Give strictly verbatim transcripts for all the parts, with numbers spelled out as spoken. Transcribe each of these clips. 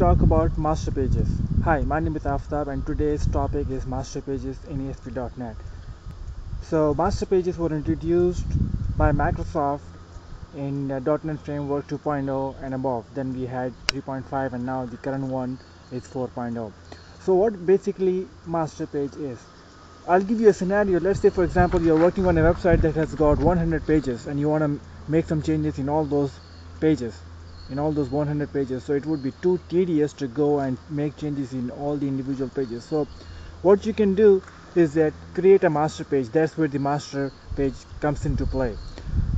talk about Master Pages. Hi, my name is Aftab and today's topic is Master Pages in A S P dot net. So Master Pages were introduced by Microsoft in uh, dot net Framework two point oh and above. Then we had three point five and now the current one is four point oh. So what basically Master Page is? I'll give you a scenario. Let's say, for example, you're working on a website that has got one hundred pages and you want to make some changes in all those pages. In all those one hundred pages, so it would be too tedious to go and make changes in all the individual pages. So what you can do is that create a master page. That's where the master page comes into play.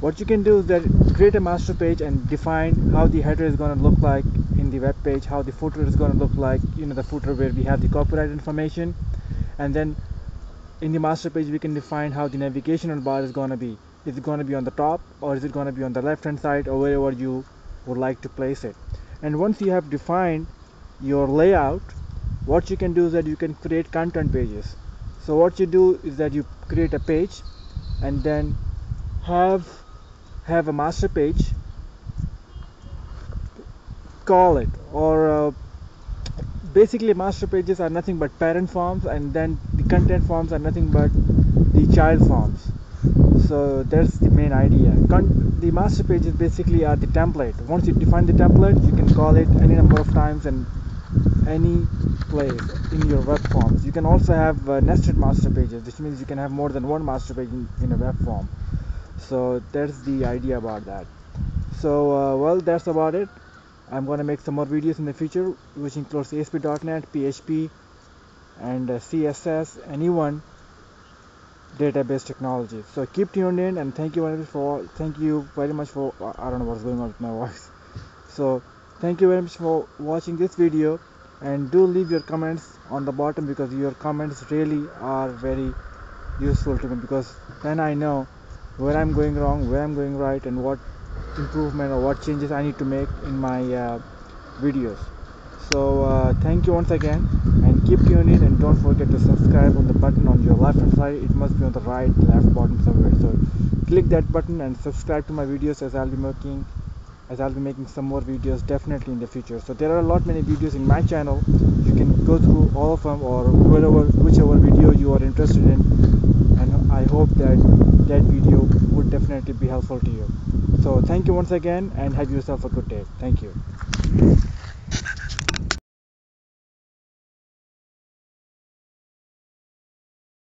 What you can do is that create a master page and define how the header is going to look like in the web page, how the footer is going to look like, you know, the footer where we have the copyright information, and then in the master page we can define how the navigational bar is going to be. Is it going to be on the top, or is it going to be on the left hand side, or wherever you would like to place it? And once you have defined your layout, what you can do is that you can create content pages. So what you do is that you create a page and then have have a master page, call it, or uh, basically master pages are nothing but parent forms, and then the content forms are nothing but the child forms. So that's the main idea. Con the master pages basically are the template. Once you define the template, you can call it any number of times and any place in your web forms. You can also have uh, nested master pages, which means you can have more than one master page in, in a web form. So that's the idea about that. So uh, well, that's about it. I'm going to make some more videos in the future, which includes A S P dot net, P H P, and uh, C S S, and even database technology. So keep tuned in, and thank you very much for thank you very much for I don't know what's going on with my voice. So thank you very much for watching this video, and do leave your comments on the bottom, because your comments really are very useful to me, because then I know where I'm going wrong, where I'm going right, and what improvement or what changes I need to make in my uh, videos. So uh, thank you once again, and keep tuned in, and don't forget to subscribe on the button on your left hand side. It must be on the right, left, bottom somewhere. So click that button and subscribe to my videos, as I'll be making as I'll be making some more videos definitely in the future. So there are a lot many videos in my channel. You can go through all of them, or wherever, whichever video you are interested in, and I hope that that video would definitely be helpful to you. So thank you once again, and have yourself a good day. Thank you.